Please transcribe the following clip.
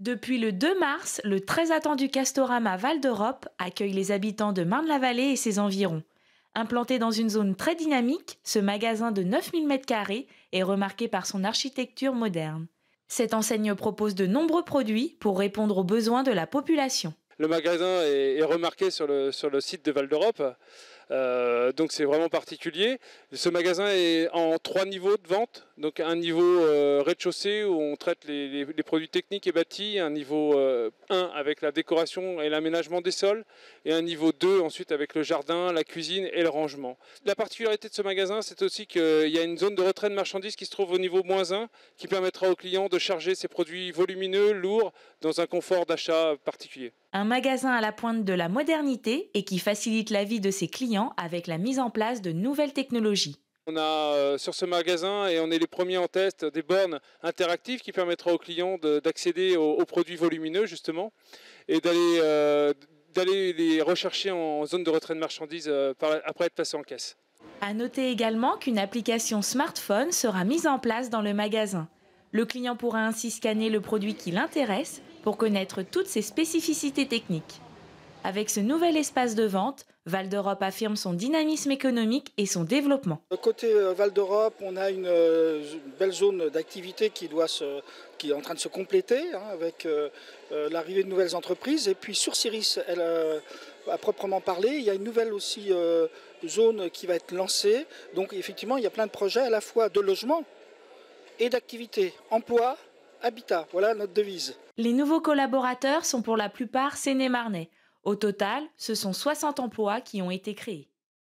Depuis le 2 mars, le très attendu Castorama Val d'Europe accueille les habitants de Marne-la-Vallée et ses environs. Implanté dans une zone très dynamique, ce magasin de 9000 m² est remarqué par son architecture moderne. Cette enseigne propose de nombreux produits pour répondre aux besoins de la population. Le magasin est remarqué sur le site de Val d'Europe, donc c'est vraiment particulier. Ce magasin est en 3 niveaux de vente, donc un niveau rez-de-chaussée où on traite les produits techniques et bâtis, un niveau 1 avec la décoration et l'aménagement des sols, et un niveau 2 ensuite avec le jardin, la cuisine et le rangement. La particularité de ce magasin, c'est aussi qu'il y a une zone de retrait de marchandises qui se trouve au niveau -1, qui permettra aux clients de charger ces produits volumineux, lourds, dans un confort d'achat particulier. Un magasin à la pointe de la modernité et qui facilite la vie de ses clients avec la mise en place de nouvelles technologies. On a sur ce magasin, et on est les premiers en test, des bornes interactives qui permettront aux clients d'accéder aux produits volumineux justement et d'aller les rechercher en zone de retrait de marchandises après être passé en caisse. À noter également qu'une application smartphone sera mise en place dans le magasin. Le client pourra ainsi scanner le produit qui l'intéresse pour connaître toutes ses spécificités techniques. Avec ce nouvel espace de vente, Val d'Europe affirme son dynamisme économique et son développement. Côté Val d'Europe, on a une belle zone d'activité qui est en train de se compléter avec l'arrivée de nouvelles entreprises. Et puis sur Siris, à proprement parler, il y a une nouvelle aussi zone qui va être lancée. Donc effectivement, il y a plein de projets à la fois de logement et d'activité, emploi, habitat, voilà notre devise. Les nouveaux collaborateurs sont pour la plupart Séné-Marnais. Au total, ce sont 60 emplois qui ont été créés.